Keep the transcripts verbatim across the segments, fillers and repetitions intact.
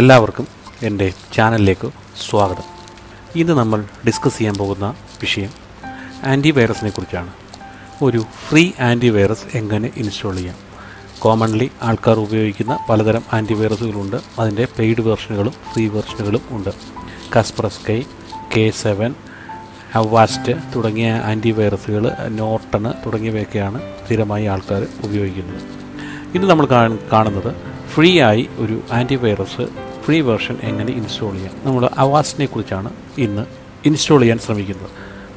എല്ലാവർക്കും എൻ്റെ ചാനലിലേക്ക് സ്വാഗതം. ഇന്ന് നമ്മൾ ഡിസ്കസ് ചെയ്യാൻ പോകുന്ന വിഷയം ആൻറ്റിവൈറസിനെ കുറിച്ചാണ്. ഒരു ഫ്രീ ആൻറ്റിവൈറസ് എങ്ങനെ ഇൻസ്റ്റാൾ ചെയ്യാം? കോമൺലി ആൾക്കാർ ഉപയോഗിക്കുന്ന പലതരം ആൻറ്റിവൈറസുകളുണ്ട്. അതിൻ്റെ പെയ്ഡ് വേർഷനുകളും ഫ്രീ വേർഷനുകളും ഉണ്ട്. കസ്പറസ്കൈ, കെ സെവൻ, അവാസ്റ്റ് തുടങ്ങിയ ആൻറ്റിവൈറസുകൾ, നോർട്ടൺ തുടങ്ങിയവയൊക്കെയാണ് സ്ഥിരമായി ആൾക്കാർ ഉപയോഗിക്കുന്നത്. ഇന്ന് നമ്മൾ കാണുന്നത് ഫ്രീ ആയി ഒരു ആൻറ്റിവൈറസ് ഫ്രീ വേർഷൻ എങ്ങനെ ഇൻസ്റ്റാൾ ചെയ്യാം. നമ്മൾ അവാസ്റ്റിനെ കുറിച്ചാണ് ഇന്ന് ഇൻസ്റ്റാൾ ചെയ്യാൻ ശ്രമിക്കുന്നത്.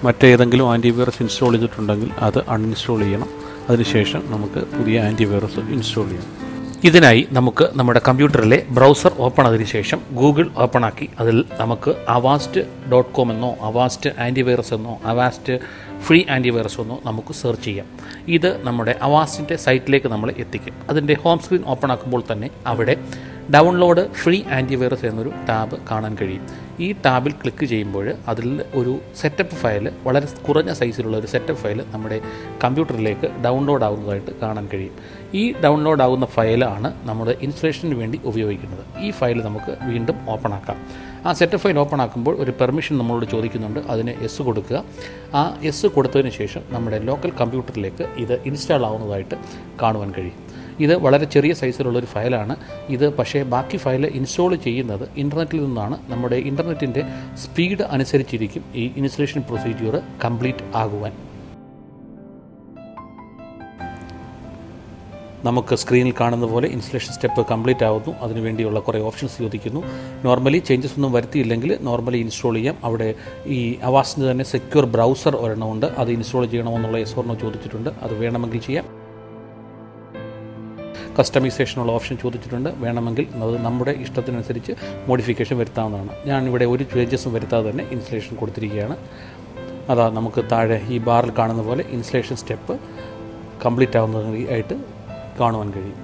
മറ്റേതെങ്കിലും ആൻറ്റിവൈറസ് ഇൻസ്റ്റാൾ ചെയ്തിട്ടുണ്ടെങ്കിൽ അത് അൺഇൻസ്റ്റാൾ ചെയ്യണം. അതിനുശേഷം നമുക്ക് പുതിയ ആൻറ്റിവൈറസ് ഇൻസ്റ്റാൾ ചെയ്യണം. ഇതിനായി നമുക്ക് നമ്മുടെ കമ്പ്യൂട്ടറിലെ ബ്രൗസർ ഓപ്പൺ ആയതിനു ശേഷം ഗൂഗിൾ ഓപ്പൺ ആക്കി അതിൽ നമുക്ക് അവാസ്റ്റ് ഡോട്ട് കോം എന്നോ അവാസ്റ്റ് ആൻറ്റിവൈറസ് എന്നോ അവാസ്റ്റ് ഫ്രീ ആൻറ്റിവൈറസ് എന്നോ നമുക്ക് സെർച്ച് ചെയ്യാം. ഇത് നമ്മുടെ അവാസ്റ്റിൻ്റെ സൈറ്റിലേക്ക് നമ്മൾ എത്തിക്കും. അതിൻ്റെ ഹോം സ്ക്രീൻ ഓപ്പൺ ആക്കുമ്പോൾ തന്നെ അവിടെ ഡൗൺലോഡ് ഫ്രീ ആൻറ്റിവൈറസ് എന്നൊരു ടാബ് കാണാൻ കഴിയും. ഈ ടാബിൽ ക്ലിക്ക് ചെയ്യുമ്പോൾ അതിൽ ഒരു സെറ്റപ്പ് ഫയൽ, വളരെ കുറഞ്ഞ സൈസിലുള്ള ഒരു സെറ്റപ്പ് ഫയൽ നമ്മുടെ കമ്പ്യൂട്ടറിലേക്ക് ഡൗൺലോഡ് ആവുന്നതായിട്ട് കാണാൻ കഴിയും. ഈ ഡൗൺലോഡ് ആവുന്ന ഫയലാണ് നമ്മുടെ ഇൻസ്റ്റലേഷന് വേണ്ടി ഉപയോഗിക്കുന്നത്. ഈ ഫയൽ നമുക്ക് വീണ്ടും ഓപ്പൺ ആക്കാം. ആ സെറ്റപ്പ് ഫയൽ ഓപ്പൺ ആക്കുമ്പോൾ ഒരു പെർമിഷൻ നമ്മളോട് ചോദിക്കുന്നുണ്ട്. അതിന് എസ് കൊടുക്കുക. ആ എസ് കൊടുത്തതിന് ശേഷം നമ്മുടെ ലോക്കൽ കമ്പ്യൂട്ടറിലേക്ക് ഇത് ഇൻസ്റ്റാൾ ആവുന്നതായിട്ട് കാണുവാൻ കഴിയും. ഇത് വളരെ ചെറിയ സൈസിലുള്ളൊരു ഫയലാണ്. ഇത് പക്ഷേ ബാക്കി ഫയൽ ഇൻസ്റ്റാൾ ചെയ്യുന്നത് ഇൻ്റർനെറ്റിൽ നിന്നാണ്. നമ്മുടെ ഇൻ്റർനെറ്റിൻ്റെ സ്പീഡ് അനുസരിച്ചിരിക്കും ഈ ഇൻസ്റ്റലേഷൻ പ്രൊസീജിയർ കംപ്ലീറ്റ് ആകുവാൻ. നമുക്ക് സ്ക്രീനിൽ കാണുന്ന പോലെ ഇൻസ്റ്റലേഷൻ സ്റ്റെപ്പ് കംപ്ലീറ്റ് ആവുന്നു. അതിനുവേണ്ടിയുള്ള കുറേ ഓപ്ഷൻസ് ചോദിക്കുന്നു. നോർമലി ചേഞ്ചസ് ഒന്നും വരുത്തിയില്ലെങ്കിൽ നോർമലി ഇൻസ്റ്റാൾ ചെയ്യാം. അവിടെ ഈ അവാസ്റ്റിന് തന്നെ സെക്യൂർ ബ്രൗസർ ഒരെണ്ണമുണ്ട്. അത് ഇൻസ്റ്റാൾ ചെയ്യണമെന്നുള്ള എസ് ഓർ നോ ചോദിച്ചിട്ടുണ്ട്. അത് വേണമെങ്കിൽ ചെയ്യാം. കസ്റ്റമൈസേഷനുള്ള ഓപ്ഷൻ ചോദിച്ചിട്ടുണ്ട്. വേണമെങ്കിൽ അത് നമ്മുടെ ഇഷ്ടത്തിനനുസരിച്ച് മോഡിഫിക്കേഷൻ വരുത്താവുന്നതാണ്. ഞാനിവിടെ ഒരു ചേഞ്ചസും വരുത്താതെ തന്നെ ഇൻസ്റ്റലേഷൻ കൊടുത്തിരിക്കുകയാണ്. അതാ നമുക്ക് താഴെ ഈ ബാറിൽ കാണുന്ന പോലെ ഇൻസ്റ്റലേഷൻ സ്റ്റെപ്പ് കംപ്ലീറ്റ് ആവുന്നതായിട്ട് കാണുവാൻ കഴിയും.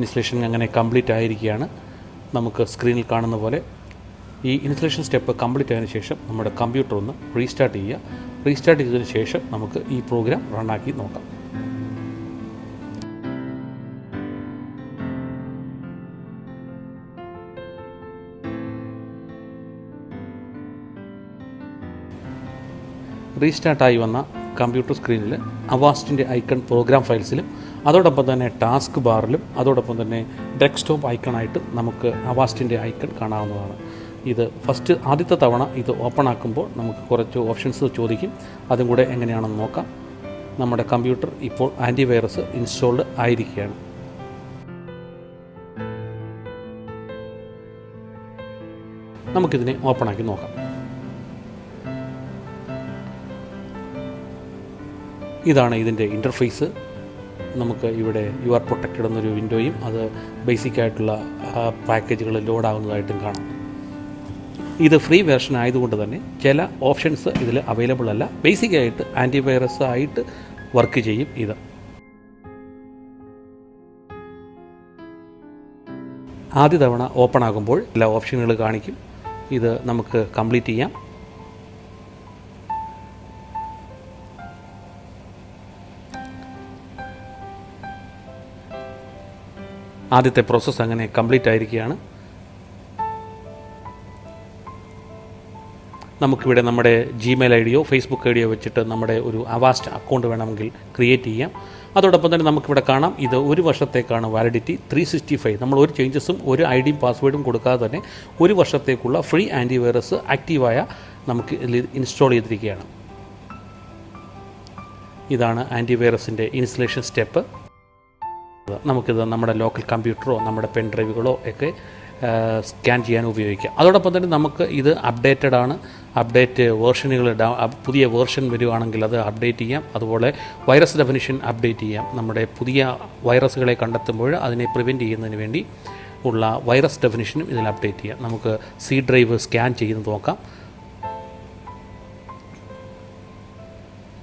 ഇൻസ്റ്റലേഷൻ അങ്ങനെ കംപ്ലീറ്റ് ആയിരിക്കുകയാണ്. നമുക്ക് സ്ക്രീനിൽ കാണുന്ന പോലെ ഈ ഇൻസ്റ്റലേഷൻ സ്റ്റെപ്പ് കംപ്ലീറ്റ് ആയതിനു ശേഷം നമ്മുടെ കമ്പ്യൂട്ടർ ഒന്ന് റീസ്റ്റാർട്ട് ചെയ്യുക. റീസ്റ്റാർട്ട് ചെയ്തതിന് ശേഷം നമുക്ക് ഈ പ്രോഗ്രാം റണ്ണാക്കി നോക്കാം. റീസ്റ്റാർട്ടായി വന്ന കമ്പ്യൂട്ടർ സ്ക്രീനിൽ അവാസ്റ്റിൻ്റെ ഐക്കൺ പ്രോഗ്രാം ഫയൽസിലും അതോടൊപ്പം തന്നെ ടാസ്ക് ബാറിലും അതോടൊപ്പം തന്നെ ഡെസ്ക്ടോപ്പ് ഐക്കണായിട്ട് നമുക്ക് അവാസ്റ്റിൻ്റെ ഐക്കൺ കാണാവുന്നതാണ്. ഇത് ഫസ്റ്റ് ആദ്യത്തെ തവണ ഇത് ഓപ്പൺ ആക്കുമ്പോൾ നമുക്ക് കുറച്ച് ഓപ്ഷൻസ് ചോദിക്കും. അതും കൂടെ എങ്ങനെയാണെന്ന് നോക്കാം. നമ്മുടെ കമ്പ്യൂട്ടർ ഇപ്പോൾ ആൻറ്റിവൈറസ് ഇൻസ്റ്റാൾഡ് ആയിരിക്കുകയാണ്. നമുക്കിതിനെ ഓപ്പൺ ആക്കി നോക്കാം. ഇതാണ് ഇതിൻ്റെ ഇൻ്റർഫേസ്. നമുക്ക് ഇവിടെ യു ആർ പ്രൊട്ടക്റ്റഡ് എന്നൊരു വിൻഡോയും അത് ബേസിക്കായിട്ടുള്ള പാക്കേജുകൾ ലോഡാവുന്നതായിട്ടും കാണാം. ഇത് ഫ്രീ വേർഷൻ ആയതുകൊണ്ട് തന്നെ ചില ഓപ്ഷൻസ് ഇതിൽ അവൈലബിൾ അല്ല. ബേസിക്കായിട്ട് ആൻറ്റിവൈറസ് ആയിട്ട് വർക്ക് ചെയ്യും ഇത്. ആദ്യ തവണ ഓപ്പൺ ആകുമ്പോൾ എല്ലാ ഓപ്ഷനുകൾ കാണിക്കും. ഇത് നമുക്ക് കംപ്ലീറ്റ് ചെയ്യാം. ആദ്യത്തെ പ്രോസസ്സ് അങ്ങനെ കംപ്ലീറ്റ് ആയിരിക്കുകയാണ്. നമുക്കിവിടെ നമ്മുടെ ജിമെയിൽ ഐ ഡിയോ ഫേസ്ബുക്ക് ഐ ഡിയോ വെച്ചിട്ട് നമ്മുടെ ഒരു അവാസ്റ്റ് അക്കൗണ്ട് വേണമെങ്കിൽ ക്രിയേറ്റ് ചെയ്യാം. അതോടൊപ്പം തന്നെ നമുക്കിവിടെ കാണാം ഇത് ഒരു വർഷത്തേക്കാണ് വാലിഡിറ്റി. ത്രീ സിക്സ്റ്റി ഫൈവ്, നമ്മൾ ഒരു ചേഞ്ചസും ഒരു ഐ ഡിയും പാസ്വേഡും കൊടുക്കാതെ തന്നെ ഒരു വർഷത്തേക്കുള്ള ഫ്രീ ആൻറ്റിവൈറസ് ആക്റ്റീവായ നമുക്ക് ഇൻസ്റ്റാൾ ചെയ്തിരിക്കുകയാണ്. ഇതാണ് ആൻറ്റിവൈറസിൻ്റെ ഇൻസ്റ്റലേഷൻ സ്റ്റെപ്പ്. നമുക്കിത് നമ്മുടെ ലോക്കൽ കമ്പ്യൂട്ടറോ നമ്മുടെ പെൻ ഡ്രൈവുകളോ ഒക്കെ സ്കാൻ ചെയ്യാൻ ഉപയോഗിക്കാം. അതോടൊപ്പം തന്നെ നമുക്ക് ഇത് അപ്ഡേറ്റഡ് ആണ്. അപ്ഡേറ്റ് വേർഷനുകൾ പുതിയ വേർഷൻ വരുവാണെങ്കിൽ അത് അപ്ഡേറ്റ് ചെയ്യാം. അതുപോലെ വൈറസ് ഡെഫിനിഷൻ അപ്ഡേറ്റ് ചെയ്യാം. നമ്മുടെ പുതിയ വൈറസുകളെ കണ്ടെത്തുമ്പോൾ അതിനെ പ്രിവെൻറ്റ് ചെയ്യുന്നതിന് വേണ്ടി ഉള്ള വൈറസ് ഡെഫിനിഷനും ഇതിൽ അപ്ഡേറ്റ് ചെയ്യാം. നമുക്ക് സി ഡ്രൈവ് സ്കാൻ ചെയ്യുന്നത് നോക്കാം.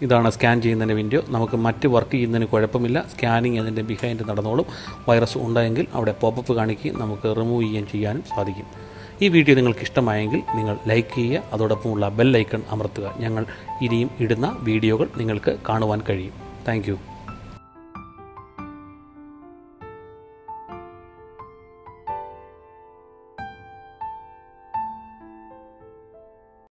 ഇതാണ് സ്കാൻ ചെയ്യുന്നതിൻ്റെ വിൻഡോ. നമുക്ക് മറ്റ് വർക്ക് ചെയ്യുന്നതിന് കുഴപ്പമില്ല. സ്കാനിങ് അതിൻ്റെ ബിഹൈൻഡ് നടന്നോളും. വൈറസ് ഉണ്ടെങ്കിൽ അവിടെ പോപ്പപ്പ് കാണിക്കുകയും നമുക്ക് റിമൂവ് ചെയ്യുകയും ചെയ്യാനും സാധിക്കും. ഈ വീഡിയോ നിങ്ങൾക്ക് ഇഷ്ടമായെങ്കിൽ നിങ്ങൾ ലൈക്ക് ചെയ്യുക, അതോടൊപ്പമുള്ള ബെൽ ഐക്കൺ അമർത്തുക. ഞങ്ങൾ ഇനിയും ഇടുന്ന വീഡിയോകൾ നിങ്ങൾക്ക് കാണുവാൻ കഴിയും. Thank U.